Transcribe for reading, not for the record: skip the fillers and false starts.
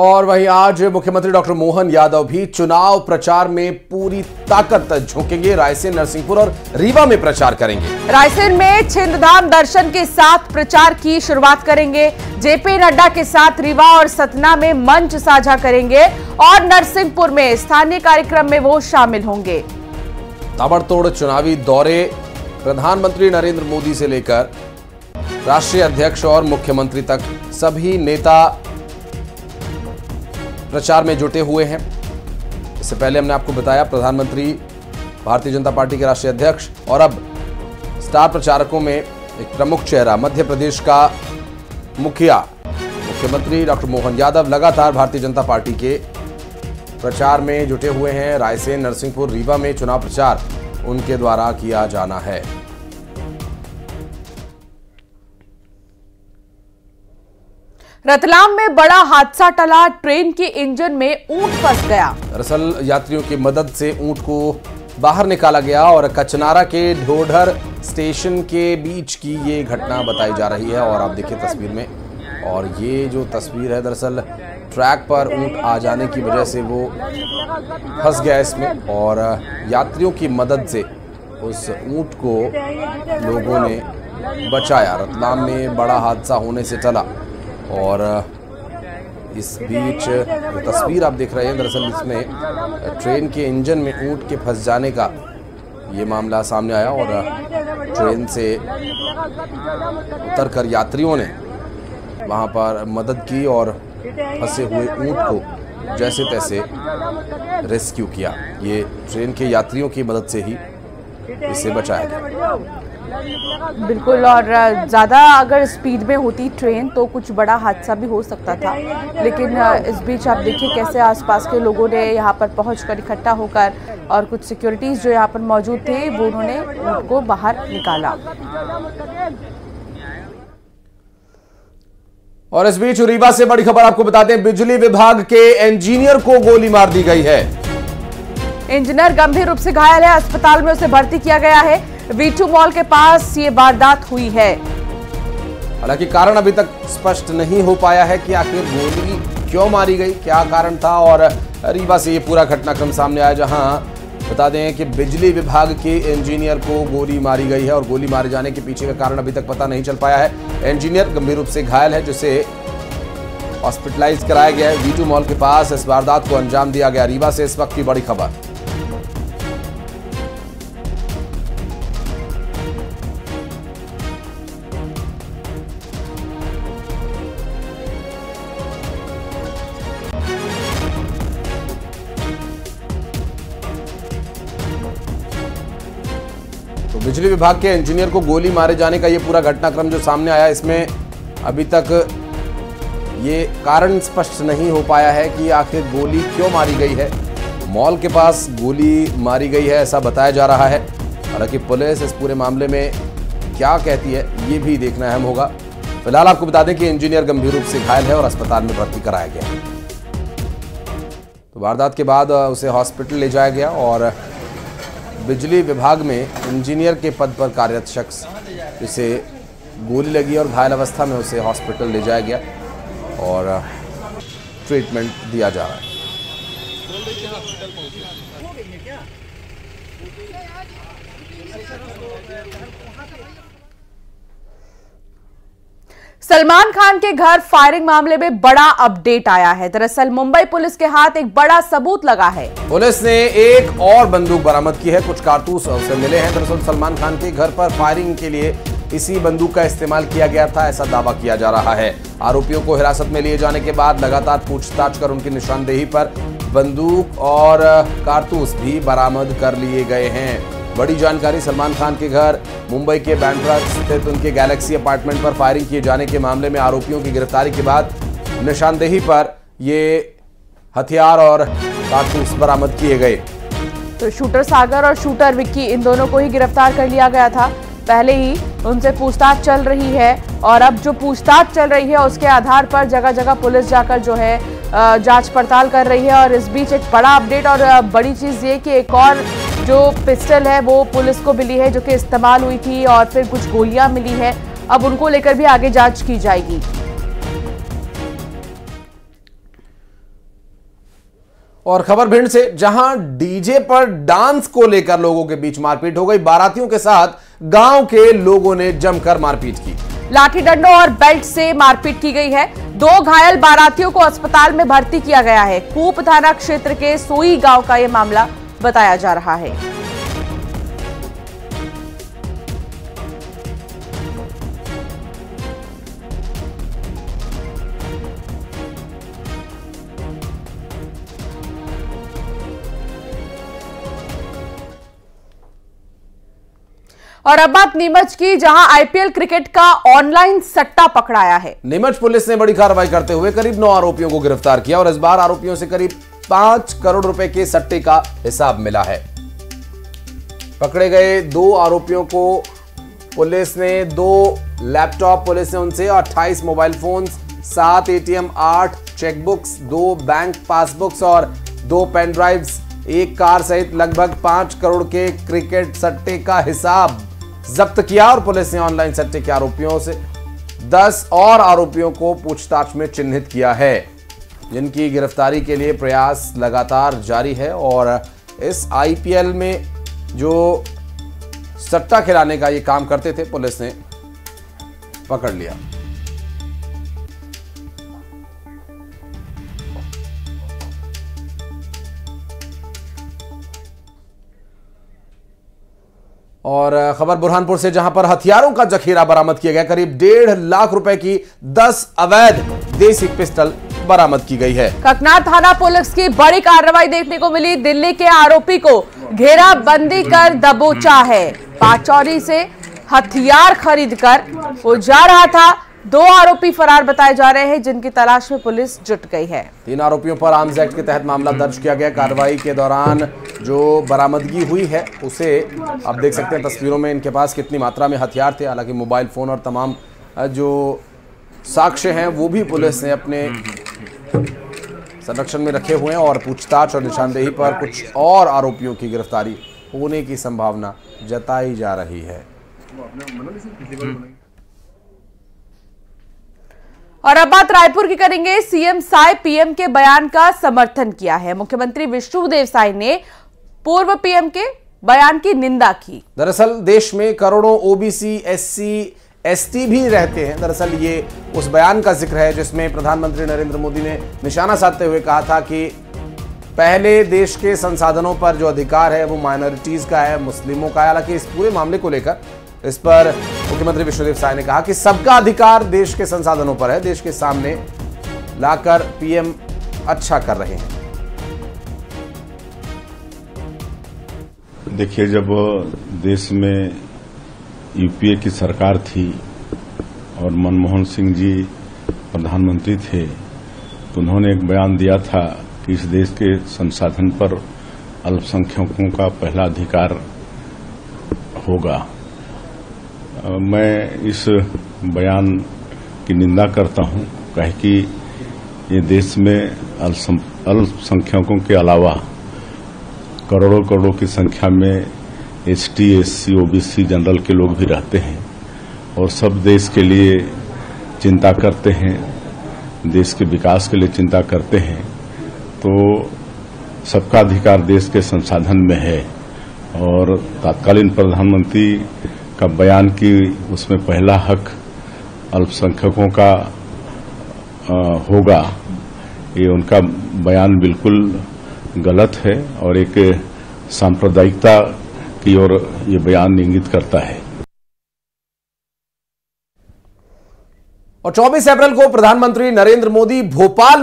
और वहीं आज मुख्यमंत्री डॉक्टर मोहन यादव भी चुनाव प्रचार में पूरी ताकत झोंकेंगे। रायसेन, नरसिंहपुर और रीवा में प्रचार करेंगे। रायसेन में छिंदधाम दर्शन के साथ प्रचार की शुरुआत करेंगे। जेपी नड्डा के साथ रीवा और सतना में मंच साझा करेंगे और नरसिंहपुर में स्थानीय कार्यक्रम में वो शामिल होंगे। ताबड़तोड़ चुनावी दौरे प्रधानमंत्री नरेंद्र मोदी से लेकर राष्ट्रीय अध्यक्ष और मुख्यमंत्री तक सभी नेता प्रचार में जुटे हुए हैं। इससे पहले हमने आपको बताया प्रधानमंत्री, भारतीय जनता पार्टी के राष्ट्रीय अध्यक्ष और अब स्टार प्रचारकों में एक प्रमुख चेहरा मध्य प्रदेश का मुखिया मुख्यमंत्री डॉक्टर मोहन यादव लगातार भारतीय जनता पार्टी के प्रचार में जुटे हुए हैं। रायसेन, नरसिंहपुर, रीवा में चुनाव प्रचार उनके द्वारा किया जाना है। रतलाम में बड़ा हादसा टला, ट्रेन के इंजन में ऊंट फंस गया। दरअसल यात्रियों की मदद से ऊंट को बाहर निकाला गया और कचनारा के ढोढर स्टेशन के बीच की ये घटना बताई जा रही है। और आप देखिए तस्वीर में, और ये जो तस्वीर है दरअसल ट्रैक पर ऊंट आ जाने की वजह से वो फंस गया इसमें और यात्रियों की मदद से उस ऊंट को लोगों ने बचाया। रतलाम में बड़ा हादसा होने से टला और इस बीच तस्वीर आप देख रहे हैं, दरअसल इसमें ट्रेन के इंजन में ऊंट के फंस जाने का ये मामला सामने आया और ट्रेन से उतरकर यात्रियों ने वहां पर मदद की और फंसे हुए ऊंट को जैसे तैसे रेस्क्यू किया। ये ट्रेन के यात्रियों की मदद से ही इसे बचाया गया। बिल्कुल, और ज़्यादा अगर स्पीड में होती ट्रेन तो कुछ बड़ा हादसा भी हो सकता था, लेकिन इस बीच आप देखिए कैसे आसपास के लोगों ने यहाँ पर पहुँचकर इकट्ठा होकर और कुछ सिक्योरिटीज़ जो यहाँ पर मौजूद थे वो उन्होंने उनको बाहर निकाला। और इस बीच रीवा से बड़ी खबर आपको बता दें, बिजली विभाग के इंजीनियर को गोली मार दी गई है। इंजीनियर गंभीर रूप से घायल है, अस्पताल में उसे भर्ती किया गया है। वीटू मॉल के पास ये वारदात हुई है। हालांकि कारण अभी तक स्पष्ट नहीं हो पाया है कि आखिर गोली क्यों मारी गई, क्या कारण था। और रीवा से ये पूरा घटनाक्रम सामने आया, जहां बता दें कि बिजली विभाग के इंजीनियर को गोली मारी गई है और गोली मारे जाने के पीछे का कारण अभी तक पता नहीं चल पाया है। इंजीनियर गंभीर रूप से घायल है जिसे हॉस्पिटलाइज कराया गया है। वीटू मॉल के पास इस वारदात को अंजाम दिया गया। रीवा से इस वक्त की बड़ी खबर। बिजली विभाग के इंजीनियर को गोली मारे जाने का ये पूरा घटनाक्रम जो सामने आया, इसमें अभी तक ये कारण स्पष्ट नहीं हो पाया है कि आखिर गोली क्यों मारी गई है। मॉल के पास गोली मारी गई है ऐसा बताया जा रहा है। हालांकि पुलिस इस पूरे मामले में क्या कहती है ये भी देखना अहम होगा। फिलहाल आपको बता दें कि इंजीनियर गंभीर रूप से घायल है और अस्पताल में भर्ती कराया गया है। तो वारदात के बाद उसे हॉस्पिटल ले जाया गया और बिजली विभाग में इंजीनियर के पद पर कार्यरत शख्स इसे गोली लगी और घायल अवस्था में उसे हॉस्पिटल ले जाया गया और ट्रीटमेंट दिया जा रहा है। सलमान खान के घर फायरिंग मामले में बड़ा अपडेट आया है। दरअसल मुंबई पुलिस के हाथ एक बड़ा सबूत लगा है। पुलिस ने एक और बंदूक बरामद की है, कुछ कारतूस उससे मिले हैं। दरअसल सलमान खान के घर पर फायरिंग के लिए इसी बंदूक का इस्तेमाल किया गया था ऐसा दावा किया जा रहा है। आरोपियों को हिरासत में लिए जाने के बाद लगातार पूछताछ कर उनकी निशानदेही पर बंदूक और कारतूस भी बरामद कर लिए गए हैं। बड़ी जानकारी, सलमान खान के घर मुंबई के बांद्रा स्थित उनके गैलेक्सी अपार्टमेंट पर फायरिंग किए जाने के मामले में आरोपियों की गिरफ्तारी के बाद निशानदेही पर ये हथियार और कारतूस बरामद किए गए। तो शूटर सागर और शूटर विक्की, इन दोनों को ही गिरफ्तार कर लिया गया था। पहले ही उनसे पूछताछ चल रही है और अब जो पूछताछ चल रही है उसके आधार पर जगह जगह पुलिस जाकर जो है जांच पड़ताल कर रही है। और इस बीच एक बड़ा अपडेट और बड़ी चीज़ ये कि एक और जो पिस्टल है वो पुलिस को मिली है जो कि इस्तेमाल हुई थी और फिर कुछ गोलियां मिली है। अब उनको लेकर भी आगे जांच की जाएगी। और खबर भिंड से, जहां डीजे पर डांस को लेकर लोगों के बीच मारपीट हो गई। बारातियों के साथ गांव के लोगों ने जमकर मारपीट की। लाठी डंडों और बेल्ट से मारपीट की गई है। 2 घायल बारातियों को अस्पताल में भर्ती किया गया है। कूप थाना क्षेत्र के सोई गांव का यह मामला बताया जा रहा है। और अब बात नीमच की, जहां आईपीएल क्रिकेट का ऑनलाइन सट्टा पकड़ाया है। नीमच पुलिस ने बड़ी कार्रवाई करते हुए करीब 9 आरोपियों को गिरफ्तार किया और इस बार आरोपियों से करीब 5 करोड़ रुपए के सट्टे का हिसाब मिला है। पकड़े गए 2 आरोपियों को पुलिस ने 2 लैपटॉप, पुलिस ने उनसे 28 mobile phone, 7 ATM, 8 chequebooks, 2 bank passbooks और 2 पेन ड्राइव्स, एक कार सहित लगभग 5 करोड़ के क्रिकेट सट्टे का हिसाब जब्त किया। और पुलिस ने ऑनलाइन सट्टे के आरोपियों से 10 और आरोपियों को पूछताछ में चिन्हित किया है, जिनकी गिरफ्तारी के लिए प्रयास लगातार जारी है। और इस आईपीएल में जो सट्टा खिलाने का ये काम करते थे, पुलिस ने पकड़ लिया। और खबर बुरहानपुर से, जहां पर हथियारों का जखीरा बरामद किया गया। करीब 1.5 लाख रुपए की 10 अवैध देसी पिस्टल बरामद की गई है। ककनार थाना पुलिस की बड़ी कार्रवाई देखने को मिली। दिल्ली के आरोपी को घेराबंदी कर दबोचा है। पाचौरी से हथियार खरीदकर वो जा रहा था। 2 आरोपी फरार बताए जा रहे हैं, जिनकी तलाश में पुलिस जुट गई है। 3 आरोपियों पर आर्म्स एक्ट के तहत मामला दर्ज किया गया। कार्रवाई के दौरान जो बरामदगी हुई है, उसे आप देख सकते हैं तस्वीरों में, इनके पास कितनी मात्रा में हथियार थे। हालांकि मोबाइल फोन और तमाम जो साक्ष्य हैं, वो भी पुलिस ने अपने संरक्षण में रखे हुए हैं। और पूछताछ और निशानदेही पर कुछ और आरोपियों की गिरफ्तारी होने की संभावना जताई जा रही है। और अब बात रायपुर की करेंगे। सीएम साय पीएम के बयान का समर्थन किया है। मुख्यमंत्री विष्णुदेव साय ने पूर्व पीएम के बयान की निंदा की। दरअसल देश में करोड़ों ओबीसी, एससी, एसटी भी रहते हैं। दरअसल ये उस बयान का जिक्र है जिसमें प्रधानमंत्री नरेंद्र मोदी ने निशाना साधते हुए कहा था कि पहले देश के संसाधनों पर जो अधिकार है वो माइनॉरिटीज का है, मुस्लिमों का है। हालांकि इस पूरे मामले को लेकर इस पर मुख्यमंत्री विष्णुदेव साय ने कहा कि सबका अधिकार देश के संसाधनों पर है। देश के सामने लाकर पीएम अच्छा कर रहे हैं। देखिए, जब देश में यूपीए की सरकार थी और मनमोहन सिंह जी प्रधानमंत्री थे, तो उन्होंने एक बयान दिया था कि इस देश के संसाधन पर अल्पसंख्यकों का पहला अधिकार होगा। मैं इस बयान की निंदा करता हूं, कहे कि ये देश में अल्पसंख्यकों के अलावा करोड़ों की संख्या में एसटी, एससी, ओबीसी, जनरल के लोग भी रहते हैं और सब देश के लिए चिंता करते हैं, देश के विकास के लिए चिंता करते हैं। तो सबका अधिकार देश के संसाधन में है और तत्कालीन प्रधानमंत्री का बयान कि उसमें पहला हक अल्पसंख्यकों का होगा, ये उनका बयान बिल्कुल गलत है और एक सांप्रदायिकता की ओर ये बयान इंगित करता है। और 24 अप्रैल को प्रधानमंत्री नरेंद्र मोदी भोपाल